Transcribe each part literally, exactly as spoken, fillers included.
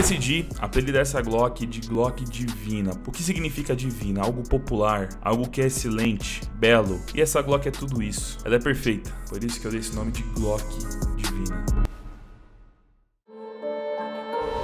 decidi apelidar essa Glock de Glock Divina. O que significa Divina? Algo popular, algo que é excelente, belo. E essa Glock é tudo isso. Ela é perfeita. Por isso que eu dei esse nome de Glock Divina.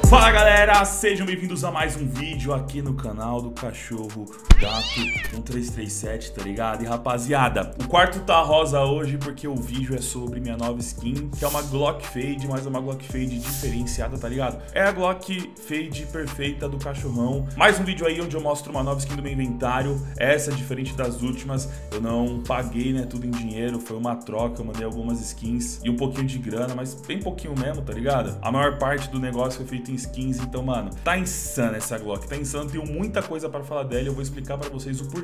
Fala galera, sejam bem-vindos a mais um vídeo aqui no canal do Cachorro Gato um três três sete, tá ligado? E rapaziada, o quarto tá rosa hoje porque o vídeo é sobre minha nova skin, que é uma Glock Fade, mas é uma Glock Fade diferenciada, tá ligado? É a Glock Fade perfeita do cachorrão. Mais um vídeo aí onde eu mostro uma nova skin do meu inventário. Essa é diferente das últimas, eu não paguei, né, tudo em dinheiro, foi uma troca, eu mandei algumas skins e um pouquinho de grana, mas bem pouquinho mesmo, tá ligado? A maior parte do negócio foi feito em skins, então, mano, tá insana essa Glock, tá insana, tenho muita coisa pra falar dela e eu vou explicar pra vocês o porquê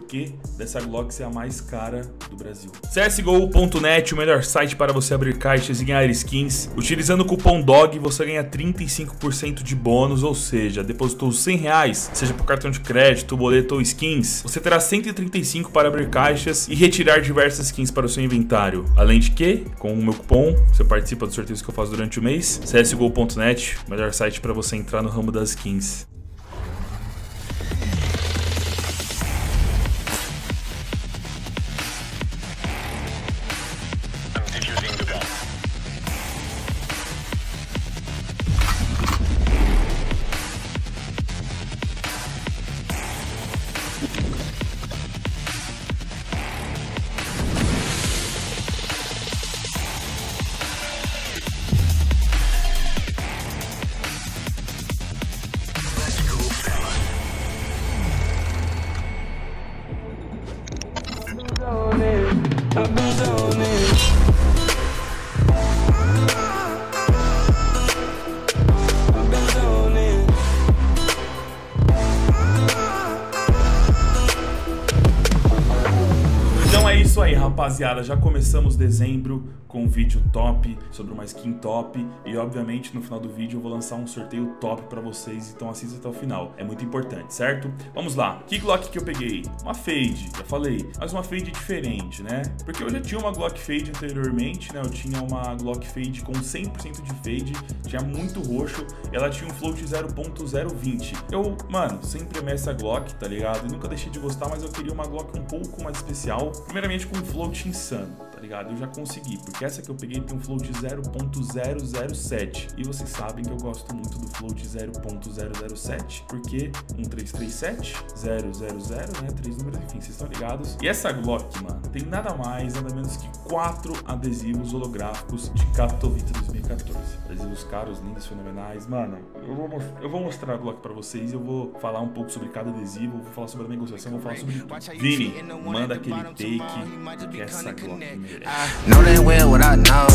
dessa Glock ser a mais cara do Brasil. C S G O ponto net, o melhor site para você abrir caixas e ganhar skins. Utilizando o cupom D O G, você ganha trinta e cinco por cento de bônus, ou seja, depositou cem reais, seja por cartão de crédito, boleto ou skins, você terá cento e trinta e cinco para abrir caixas e retirar diversas skins para o seu inventário. Além de que, com o meu cupom, você participa dos sorteios que eu faço durante o mês. C S G O ponto net, o melhor site para você você entrar no ramo das skins. Isso aí, rapaziada, já começamos dezembro com um vídeo top, sobre uma skin top, e obviamente no final do vídeo eu vou lançar um sorteio top pra vocês, então assista até o final, é muito importante, certo? Vamos lá, que Glock que eu peguei? Uma Fade, já falei, mas uma Fade diferente, né? Porque eu já tinha uma Glock Fade anteriormente, né? Eu tinha uma Glock Fade com cem por cento de Fade, tinha muito roxo, ela tinha um float zero ponto zero vinte. Eu, mano, sempre amei essa Glock, tá ligado? Eu nunca deixei de gostar, mas eu queria uma Glock um pouco mais especial, primeiramente com um float insano, tá ligado? Eu já consegui, porque essa que eu peguei tem um float zero ponto zero zero sete, e vocês sabem que eu gosto muito do float zero ponto zero zero sete, porque um três três sete, zero zero zero, né, três números, enfim, vocês estão ligados. E essa Glock, mano, tem nada mais, nada menos que quatro adesivos holográficos de Katowice dois mil e quatorze. Adesivos caros, lindos, fenomenais, mano. Eu vou, eu vou mostrar a Glock pra vocês, eu vou falar um pouco sobre cada adesivo, vou falar sobre a negociação, vou falar sobre tudo. Vini, manda aquele take. I know that well what I know.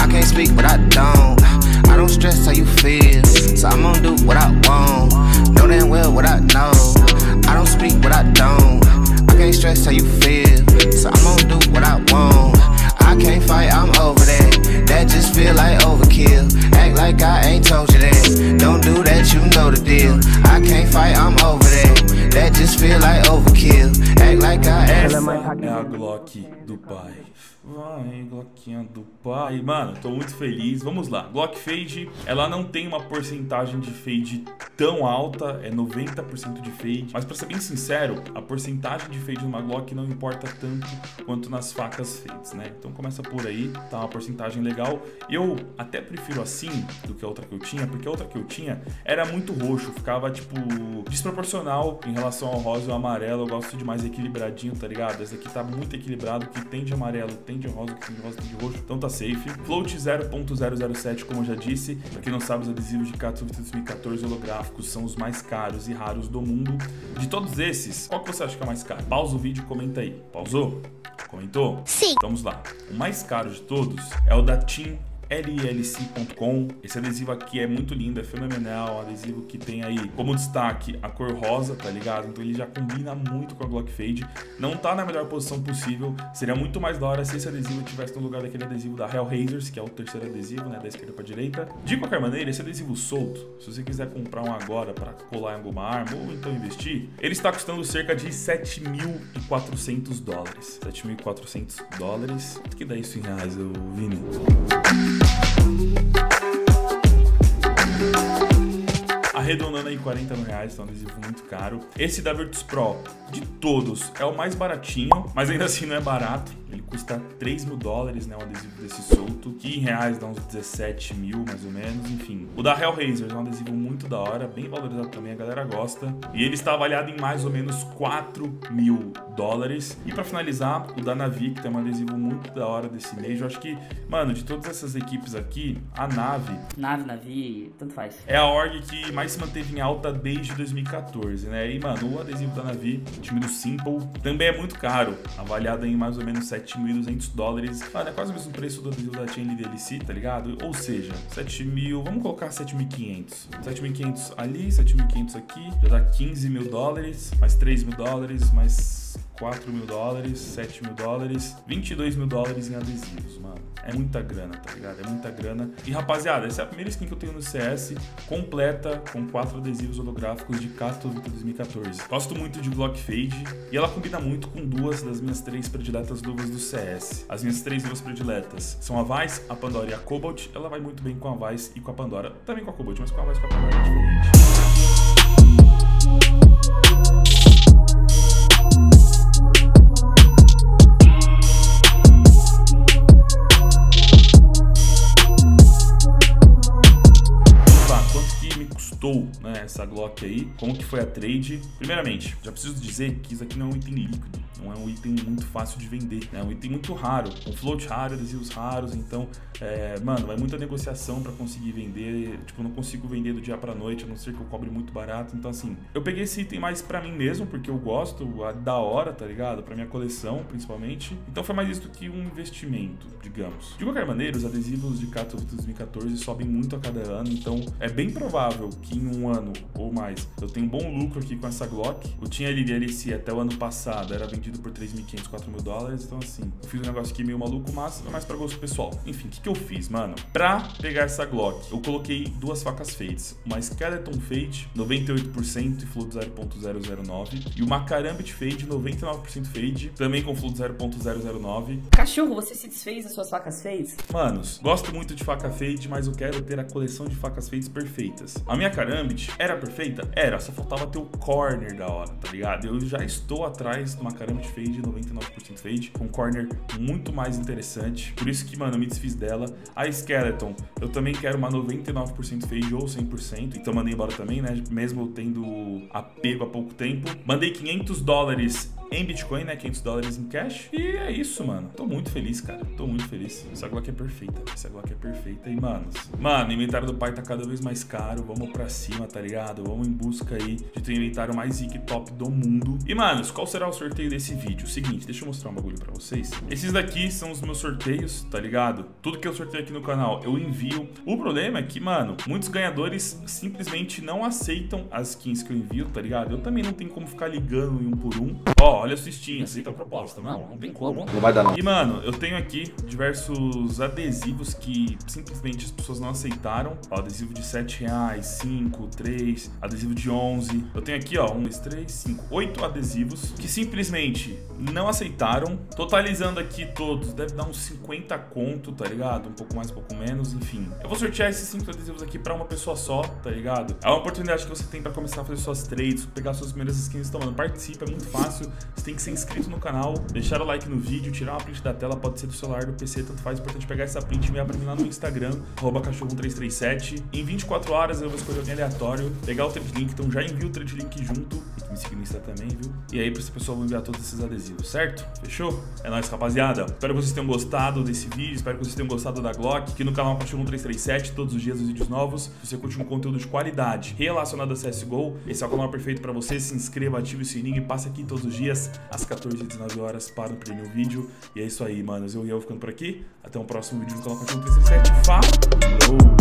I can't speak but I don't. I don't stress how you feel. So I'm gonna do what I want. Know that well what I know. I don't speak but I don't. I can't stress how you feel. So I'm gonna do what I want. I can't fight, I'm over that. That just feel like overkill. Act like I ain't told you that. Don't do that, you know the deal. I can't fight, I'm over that. That just feel like overkill. Act like I ain't told you that. É a Glock do pai. Vai, Glockinha do pai. Mano, tô muito feliz. Vamos lá. Glock Fade, ela não tem uma porcentagem de fade tão alta, é noventa por cento de fade. Mas pra ser bem sincero, a porcentagem de fade de uma Glock não importa tanto quanto nas facas fades, né? Então começa por aí, tá uma porcentagem legal. Eu até prefiro assim do que a outra que eu tinha, porque a outra que eu tinha era muito roxo, ficava tipo desproporcional em relação ao rosa e ao amarelo. Eu gosto de mais equilibradinho, tá ligado? Esse aqui tá muito equilibrado, que tem de amarelo, tem de rosa, que tem de rosa, tem de roxo, então tá safe. Float zero ponto zero zero sete, como eu já disse. Pra quem não sabe, os adesivos de Katowice dois mil e quatorze holográficos são os mais caros e raros do mundo. De todos esses, qual que você acha que é o mais caro? Pausa o vídeo e comenta aí. Pausou? Comentou? Sim. Vamos lá. O mais caro de todos é o da Team L L C ponto com. Esse adesivo aqui é muito lindo, é fenomenal. Um adesivo que tem aí como destaque a cor rosa, tá ligado? Então ele já combina muito com a Glock Fade. Não tá na melhor posição possível. Seria muito mais da hora se esse adesivo tivesse no lugar daquele adesivo da Hell Razers, que é o terceiro adesivo, né? Da esquerda pra direita. De qualquer maneira, esse adesivo solto, se você quiser comprar um agora para colar em alguma arma ou então investir, ele está custando cerca de sete mil e quatrocentos dólares. sete mil e quatrocentos dólares. O que dá isso em reais, eu vi, né? Thank you. arredondando aí quarenta reais, então adesivo muito caro. Esse da Virtus Pro, de todos, é o mais baratinho, mas ainda assim não é barato. Ele custa três mil dólares, né, o adesivo desse solto, que em reais dá uns dezessete mil, mais ou menos, enfim. O da Hell Razers é um adesivo muito da hora, bem valorizado também, a galera gosta. E ele está avaliado em mais ou menos quatro mil dólares. E para finalizar, o da Navi, que tem um adesivo muito da hora desse mês. Eu acho que, mano, de todas essas equipes aqui, a Navi... Navi, Navi, tanto faz. É a org que mais se manteve em alta desde dois mil e quatorze, né? E, mano, o adesivo da Navi, o time do Simple, também é muito caro, avaliado em mais ou menos sete mil e duzentos dólares. Mano, é quase o mesmo preço do adesivo da Team L D L C, tá ligado? Ou seja, sete mil... Vamos colocar sete mil e quinhentos. sete mil e quinhentos ali, sete mil e quinhentos aqui. Já dá quinze mil dólares, mais três mil dólares, mais... quatro mil dólares, sete mil dólares, vinte e dois mil dólares em adesivos, mano. É muita grana, tá ligado? É muita grana. E, rapaziada, essa é a primeira skin que eu tenho no C S, completa com quatro adesivos holográficos de Katowice dois mil e quatorze. Gosto muito de Glock Fade e ela combina muito com duas das minhas três prediletas luvas do C S. As minhas três luvas prediletas são a Vice, a Pandora e a Cobalt. Ela vai muito bem com a Vice e com a Pandora. Também com a Cobalt, mas com a Vice e com a Pandora é diferente. Né, essa Glock aí, como que foi a trade? Primeiramente, já preciso dizer que isso aqui não é um item líquido, não é um item muito fácil de vender, né? É um item muito raro, com float raro, adesivos raros, então, é, mano, vai muita negociação pra conseguir vender, tipo, eu não consigo vender do dia pra noite, a não ser que eu cobre muito barato, então assim, eu peguei esse item mais pra mim mesmo, porque eu gosto, a, da hora, tá ligado? Pra minha coleção, principalmente, então foi mais isso do que um investimento, digamos. De qualquer maneira, os adesivos de Katowice dois mil e quatorze sobem muito a cada ano, então é bem provável que em um ano ou mais eu tenho um bom lucro aqui com essa Glock. O Team L D L C até o ano passado era vendido por três mil e quinhentos, quatro mil dólares, então assim, eu fiz um negócio aqui meio maluco, mas é mais pra gosto pessoal. Enfim, o que, que eu fiz, mano? Pra pegar essa Glock, eu coloquei duas facas fades, uma Skeleton Fade, noventa e oito por cento e float zero ponto zero zero nove, e uma Carambit Fade, noventa e nove por cento Fade, também com float zero ponto zero zero nove. Cachorro, você se desfez das suas facas fades? Manos, gosto muito de faca fade, mas eu quero ter a coleção de facas fades perfeitas. A minha Carambit era perfeita? Era, só faltava ter o corner da hora, tá ligado? Eu já estou atrás de uma Carambit Fade, noventa e nove por cento Fade, com um corner muito mais interessante, por isso que, mano, eu me desfiz dela. A Skeleton, eu também quero uma noventa e nove por cento Fade ou cem por cento, então mandei embora também, né? Mesmo eu tendo apego há pouco tempo. Mandei quinhentos dólares em Bitcoin, né? quinhentos dólares em cash. E é isso, mano. Tô muito feliz, cara. Tô muito feliz. Essa Glock é perfeita. Essa Glock é perfeita. E, manos, mano, o inventário do pai tá cada vez mais caro. Vamos pra cima, tá ligado? Vamos em busca aí de ter o inventário mais zic top do mundo. E, manos, qual será o sorteio desse vídeo? O seguinte, deixa eu mostrar um bagulho pra vocês. Esses daqui são os meus sorteios, tá ligado? Tudo que eu sorteio aqui no canal, eu envio. O problema é que, mano, muitos ganhadores simplesmente não aceitam as skins que eu envio, tá ligado? Eu também não tenho como ficar ligando em um por um. Ó, olha o Steam, aceita a proposta, mano. Não tem como. Não vai dar, não. E, mano, eu tenho aqui diversos adesivos que simplesmente as pessoas não aceitaram. Ó, adesivo de sete reais, cinco, três, adesivo de onze. Eu tenho aqui, ó, um, dois, três, cinco, oito adesivos que simplesmente não aceitaram. Totalizando aqui todos, deve dar uns cinquenta conto, tá ligado? Um pouco mais, um pouco menos, enfim. Eu vou sortear esses cinco adesivos aqui pra uma pessoa só, tá ligado? É uma oportunidade que você tem pra começar a fazer suas trades, pegar suas primeiras skins, então, mano, participa, é muito fácil. Você tem que ser inscrito no canal, deixar o like no vídeo, tirar uma print da tela, pode ser do celular, do P C, tanto faz. É importante pegar essa print e enviar pra mim lá no Instagram, arroba cachorro um três três sete. Em vinte e quatro horas eu vou escolher alguém aleatório, pegar o trade link, então já envio o trade link junto. Me seguir no Insta também, viu? E aí pra essa pessoa eu vou enviar todos esses adesivos, certo? Fechou? É nóis, rapaziada. Espero que vocês tenham gostado desse vídeo, espero que vocês tenham gostado da Glock. Aqui no canal cachorro um três três sete, todos os dias os vídeos novos. Se você curte um conteúdo de qualidade relacionado a C S G O, esse é o canal perfeito pra você. Se inscreva, ative o sininho e passa aqui todos os dias, às quatorze e dezenove horas, para o primeiro vídeo. E é isso aí, manos. Eu e eu ficando por aqui. Até o próximo vídeo do canal cachorro um três três sete. Falou!